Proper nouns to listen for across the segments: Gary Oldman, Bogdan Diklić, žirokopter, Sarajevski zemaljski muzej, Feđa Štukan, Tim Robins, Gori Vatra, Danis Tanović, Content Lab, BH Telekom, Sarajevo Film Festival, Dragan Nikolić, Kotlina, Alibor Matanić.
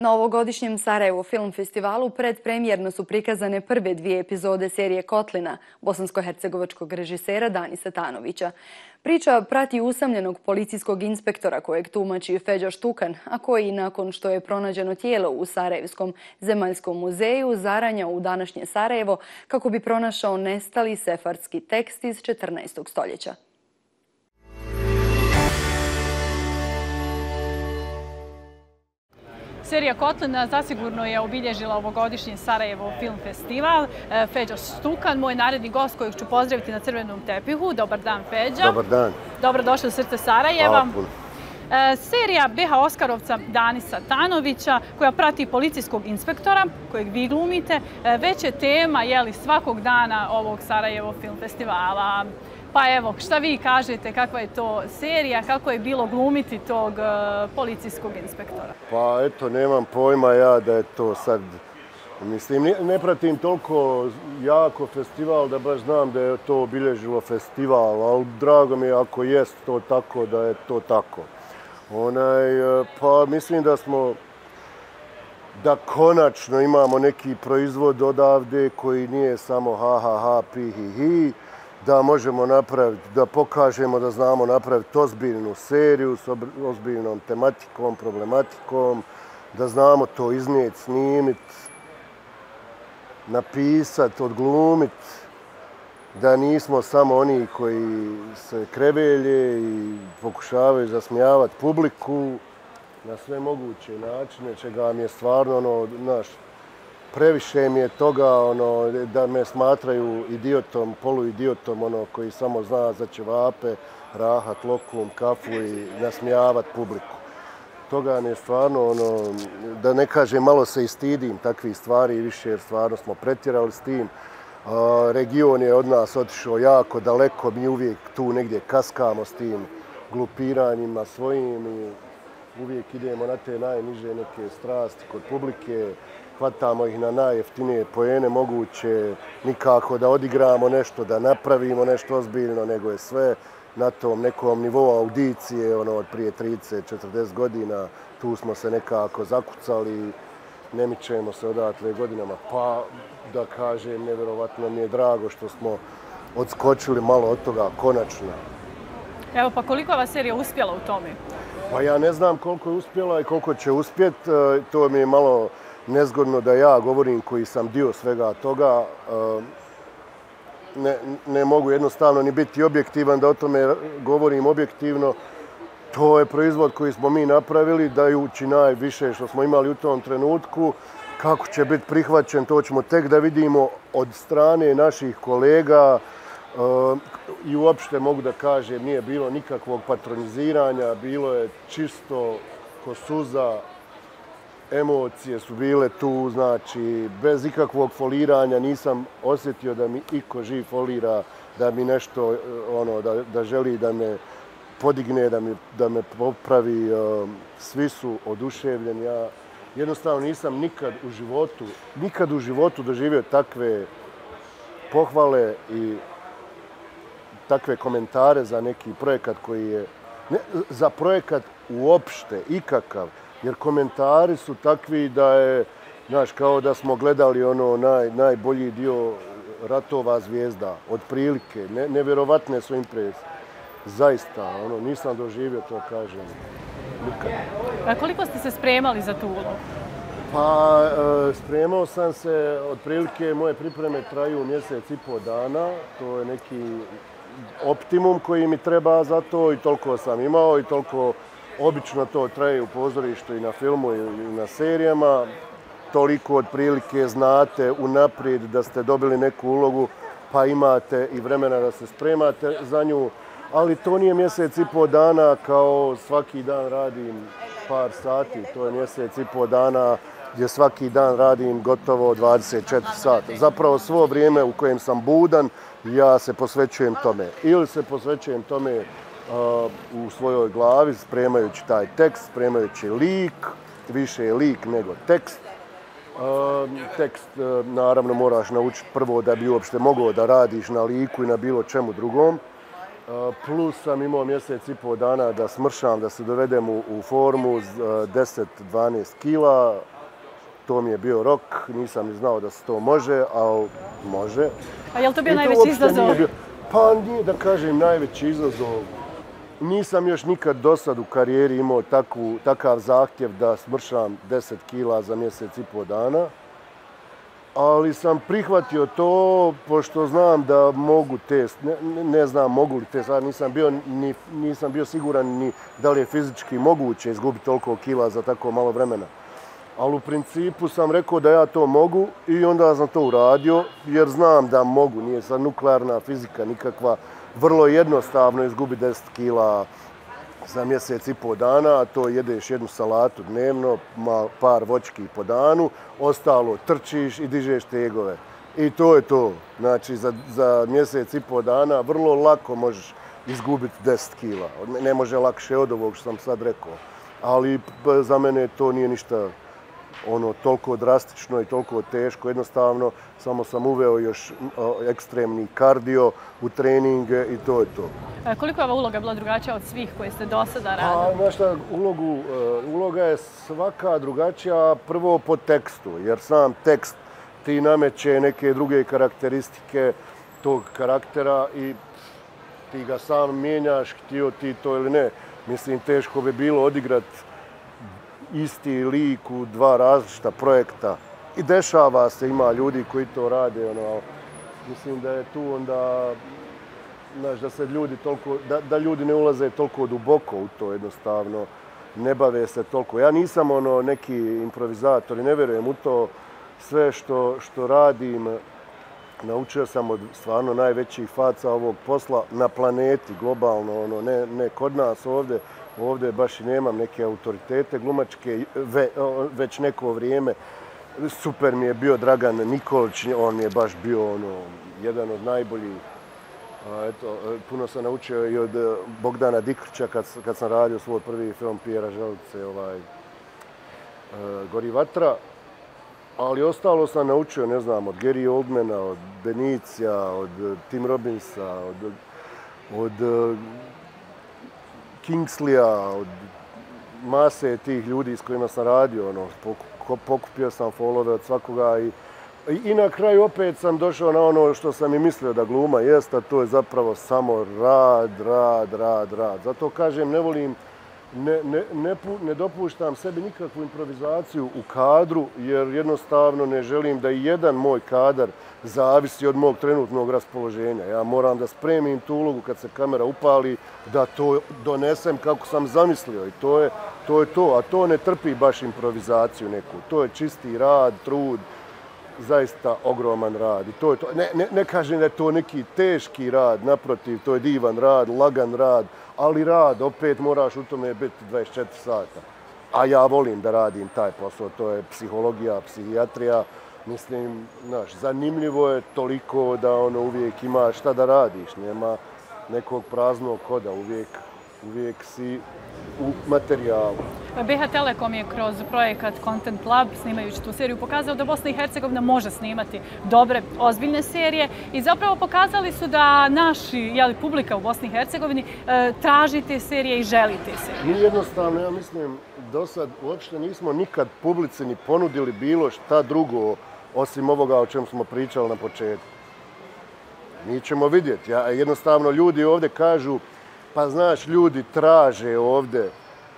Na ovogodišnjem Sarajevo Film Festivalu predpremijerno su prikazane prve dvije epizode serije Kotlina, bosansko-hercegovačkog režisera Danisa Tanovića. Priča prati usamljenog policijskog inspektora kojeg tumači Feđa Štukan, a koji nakon što je pronađeno tijelo u Sarajevskom zemaljskom muzeju zaranja u današnje Sarajevo kako bi pronašao nestali sefardski tekst iz 14. stoljeća. Serija Kotlina zasigurno je obilježila ovogodišnji Sarajevo Film Festival. Feđa Štukan, moj naredni gost kojeg ću pozdraviti na crvenom tepihu. Dobar dan, Feđa. Dobar dan. Dobrodošli u srce Sarajeva. Serija BH Oskarovca Danisa Tanovića, koja prati policijskog inspektora, kojeg vi glumite, već je tema svakog dana ovog Sarajevo Film Festivala. Pa evo, šta vi kažete, kakva je to serija, kako je bilo glumiti tog policijskog inspektora? Pa eto, nemam pojma ja da je to sad, mislim, ne pratim toliko jako festival da baš znam da je to obilježilo festival, ali drago mi je ako jest to tako, da je to tako. Pa mislim da smo, da konačno imamo neki proizvod odavde koji nije samo ha ha ha pi hi hi, da možemo napraviti, da pokažemo da znamo napraviti ozbiljnu seriju s ozbiljnom tematikom, problematikom, da znamo to iznijeti, snimiti, napisati, odglumiti, da nismo samo oni koji se krevelje i pokušavaju zasmijavati publiku na sve moguće načine, čega mi je stvarno naš. Previše mi je toga da me smatraju idiotom, poluidiotom koji samo zna za ćevape, rahat, lokum, kafu i nasmijavati publiku. Toga mi je stvarno, da ne kažem, malo se i stidim takvih stvari i više jer stvarno smo pretjerali s tim. Region je od nas otišao jako daleko, mi uvijek tu negdje kaskamo s tim glupiranjima svojim. Uvijek idemo na te najniže neke strasti kod publike. Hvatamo ih na najjeftinije poene moguće, nikako da odigramo nešto, da napravimo nešto ozbiljno, nego je sve na tom nekom nivou audicije od prije 30-40 godina. Tu smo se nekako zakucali, ne mičemo se odatle godinama. Pa da kažem, nevjerovatno mi je drago što smo odskočili malo od toga, konačno. Evo, pa koliko je ova serija uspjela u tome? Pa ja ne znam koliko je uspjela i koliko će uspjeti. To mi je malo nezgodno da ja govorim koji sam dio svega toga. Ne mogu jednostavno ni biti objektivan da o tome govorim objektivno. To je proizvod koji smo mi napravili dajući najviše što smo imali u tom trenutku. Kako će biti prihvaćen, to ćemo tek da vidimo od strane naših kolega. I uopšte mogu da kažem, nije bilo nikakvog patroniziranja, bilo je čisto ko suza. Emocije su bile tu, znači, bez ikakvog foliranja nisam osjetio da mi iko živ folira, da mi nešto, da želi da me podigne, da me popravi. Svi su oduševljeni. Ja jednostavno nisam nikad u životu doživio takve pohvale i takve komentare za neki projekat koji je, za projekat uopšte, ikakav. Jer komentari su takvi da je, znaš, kao da smo gledali najbolji dio ratova zvijezda, otprilike. Nevjerovatne su impresije. Zaista, nisam doživio to, kažem, nikad. A koliko ste se spremali za tu ulogu? Pa, spremao sam se, otprilike moje pripreme traju mjesec i pol dana. To je neki optimum koji mi treba za to i toliko sam imao i toliko. Obično to traje u pozorištu i na filmu i na serijama. Toliko otprilike znate unaprijed da ste dobili neku ulogu pa imate i vremena da se spremate za nju. Ali to nije mjesec i pol dana kao svaki dan radim par sati. To je mjesec i pol dana gdje svaki dan radim gotovo 24 sata. Zapravo svo vrijeme u kojem sam budan ja se posvećujem tome. Ili se posvećujem tome u svojoj glavi, spremajući taj tekst, spremajući lik, više je lik nego tekst. Tekst, naravno, moraš naučiti prvo da bi uopšte mogao da radiš na liku i na bilo čemu drugom. plus sam imao mjesec i pol dana da smršam, da se dovedem u formu 10-12 kila. To mi je bio rok, nisam ni znao da se to može, ali može. A je li to bio najveći izazov? Pa nije da kažem najveći izazov. Nisam još nikad do sad u karijeri imao takav zahtjev da smršam 10 kila za mjesec i pol dana. Ali sam prihvatio to, pošto znam da mogu test, ne znam mogu li test, nisam bio siguran ni da li je fizički moguće izgubiti toliko kila za tako malo vremena. Ali u principu sam rekao da ja to mogu i onda sam to uradio jer znam da mogu, nije sad nuklearna fizika nikakva. Vrlo jednostavno izgubi 10 kila za mjesec i pol dana, a to jedeš jednu salatu dnevno, par voćki po danu, ostalo trčiš i dižeš tegove. I to je to. Znači za mjesec i pol dana vrlo lako možeš izgubiti 10 kila. Ne može lakše od ovog što sam sad rekao, ali za mene to nije ništa ono toliko drastično i toliko teško. Jednostavno, samo sam uveo još ekstremni kardio u treninge i to je to. Koliko je ova uloga bila drugačija od svih koje ste do sada radili? Znaš šta, uloga je svaka drugačija, prvo po tekstu, jer sam tekst ti nameće neke druge karakteristike tog karaktera i ti ga sam mijenjaš, htio ti to ili ne. Mislim, teško bi bilo odigrati isti lik u dva različita projekta. I dešava se, ima ljudi koji to rade. Mislim da je tu onda, znaš, da ljudi ne ulaze toliko duboko u to jednostavno. Ne bave se toliko. Ja nisam neki improvizator i ne vjerujem u to. Sve što radim, naučio sam od stvarno najvećih faca ovog posla na planeti, globalno, ne kod nas ovdje. Ovdje baš i nemam neke autoritete glumačke, već neko vrijeme. Super mi je bio Dragan Nikolić, on mi je baš bio jedan od najboljih. Puno sam naučio i od Bogdana Diklića kad sam radio svoj prvi film Pera Žalice, Gori Vatra. Ali ostalo sam naučio, ne znam, od Gary Oldmana, od Benicija, od Tim Robinsa, od Kingslija, od mase tih ljudi s kojima sam radio, pokupio sam folove od svakoga i na kraju opet sam došao na ono što sam i mislio da gluma jest, a to je zapravo samo rad. Zato kažem, ne volim, ne dopuštam sebi nikakvu improvizaciju u kadru, jer jednostavno ne želim da i jedan moj kadar zavisi od mog trenutnog raspoloženja. Ja moram da spremim tu ulogu kad se kamera upali, da to donesem kako sam zamislio i to je to. A to ne trpi baš improvizaciju neku. To je čisti rad, trud, zaista ogroman rad i to je to. Ne kažem da je to neki teški rad, naprotiv, to je divan rad, lagan rad, ali rad, opet moraš u tome biti 24 sata. A ja volim da radim taj posao, to je psihologija, psihijatrija. Mislim, zanimljivo je toliko da uvijek ima šta da radiš, nema nekog praznog hoda, uvijek si u materijalu. BH Telekom je kroz projekat Content Lab, snimajući tu seriju, pokazao da Bosna i Hercegovina može snimati dobre, ozbiljne serije i zapravo pokazali su da naši, publika u Bosni i Hercegovini traži te serije i želi te serije. Nije jednostavno, ja mislim, do sad uopšte nismo nikad publici ni ponudili bilo šta drugo osim ovoga o čem smo pričali na početku. Mi ćemo vidjeti. Jednostavno, ljudi ovdje kažu, pa znaš, ljudi traže ovdje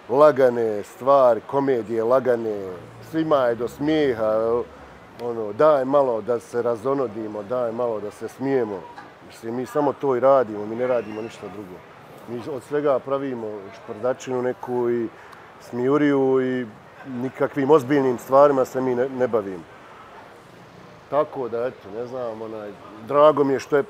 lagane stvari, komedije lagane, svima je do smijeha, daj malo da se razonodimo, daj malo da se smijemo. Mi samo to i radimo, mi ne radimo ništa drugo. Mi od svega pravimo šprdačinu neku i smijuriju i nikakvim ozbiljnim stvarima se mi ne bavimo. Tako da, eto, ne znam, drago mi je što je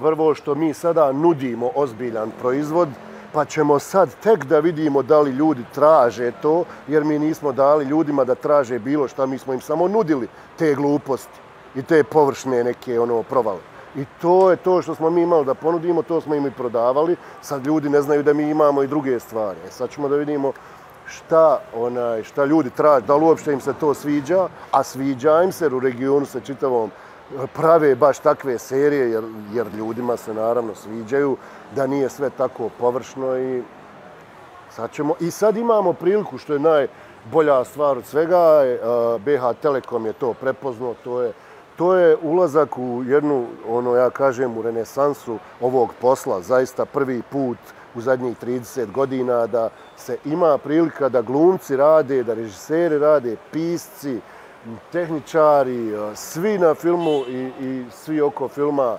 prvo što mi sada nudimo ozbiljan proizvod, pa ćemo sad tek da vidimo da li ljudi traže to, jer mi nismo dali ljudima da traže bilo šta, mi smo im samo nudili te gluposti i te površne neke provale. I to je to što smo mi imali da ponudimo, to smo im i prodavali, sad ljudi ne znaju da mi imamo i druge stvari. Sad ćemo da vidimo šta ljudi traže, da li uopšte im se to sviđa, a sviđa im se, u regionu se čitavom prave baš takve serije, jer ljudima se naravno sviđaju, da nije sve tako površno i sad imamo priliku, što je najbolja stvar od svega, BH Telekom je to prepoznao, to je ulazak u jednu, ono ja kažem, u renesansu ovog posla, zaista prvi put u zadnjih 30 godina da se ima prilika da glumci rade, da režiseri rade, pisci, tehničari, svi na filmu i svi oko filma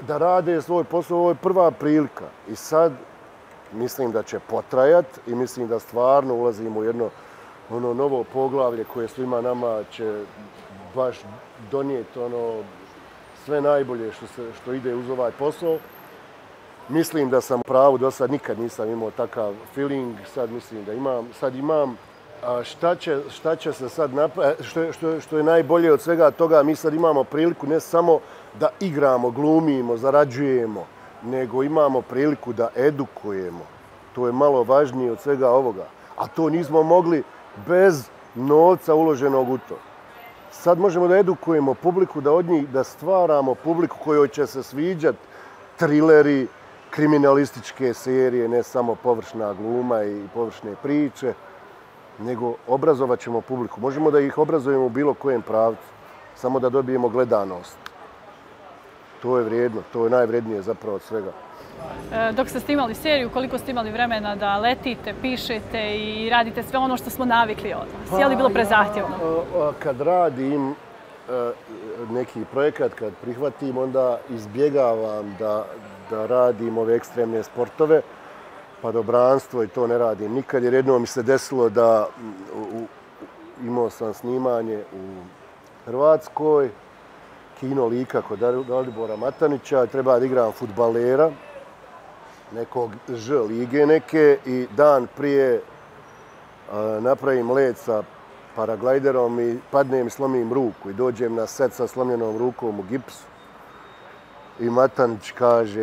da rade svoj posao. Ovo je prva prilika i sad mislim da će potrajat i mislim da stvarno ulazimo u jedno novo poglavlje koje svima nama će baš donijeti sve najbolje što ide uz ovaj posao. Mislim da sam u pravu, do sad nikad nisam imao takav feeling, sad mislim da imam. Sad imam šta će se sad napraviti, što je najbolje od svega toga, mi sad imamo priliku ne samo da igramo, glumimo, zarađujemo, nego imamo priliku da edukujemo. To je malo važnije od svega ovoga. A to nismo mogli bez novca uloženog u to. Sad možemo da edukujemo publiku, da od njih, da stvaramo publiku kojoj će se sviđati trileri, kriminalističke serije, ne samo površna gluma i površne priče, nego obrazovat ćemo publiku. Možemo da ih obrazujemo u bilo kojem pravcu, samo da dobijemo gledanost. To je vrijedno, to je najvrednije zapravo od svega. Dok ste snimali seriju, koliko ste imali vremena da letite, pišete i radite sve ono što smo navikli od vas? Je li bilo prezahtjevno? Kad radim neki projekat, kad prihvatim, onda izbjegavam da radim ove ekstremne sportove, pa dobranstvo i to ne radim nikad, jer jedno mi se desilo da imao sam snimanje u Hrvatskoj, kino Lika kod Alibora Matanića, treba da igram fudbalera, nekog Ž lige neke, i dan prije napravim let sa paraglajderom i padnem i slomim ruku i dođem na set sa slomljenom rukom u gipsu. I Matanić kaže,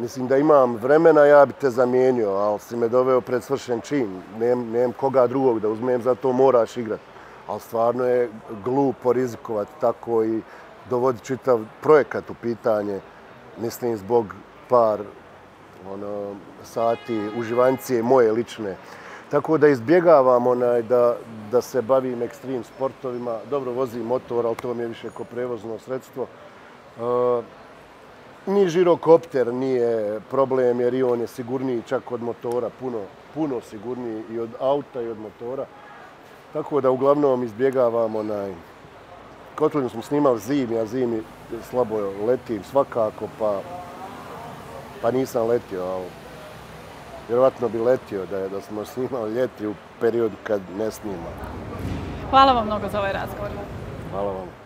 mislim da imam vremena, ja bi te zamijenio, ali si me doveo pred svršen čin, nemam koga drugog da uzmem, zato moraš igrati. Ali stvarno je glupo rizikovati tako i dovoditi čitav projekat u pitanje, mislim zbog par sati uživancije moje lične. Tako da izbjegavam da se bavim ekstrem sportovima. Dobro, vozim motor, ali to mi je više kao prevozno sredstvo. Ni žirokopter nije problem, jer i on je sigurniji čak od motora, puno sigurniji i od auta i od motora. Tako da uglavnom izbjegavam Kotlinu smo snimali zimi, a zimi slabo letim svakako, pa nisam letio, ali vjerovatno bi letio da smo snimali ljeti u periodu kad ne snimamo. Hvala vam mnogo za ovaj razgovor. Hvala vam.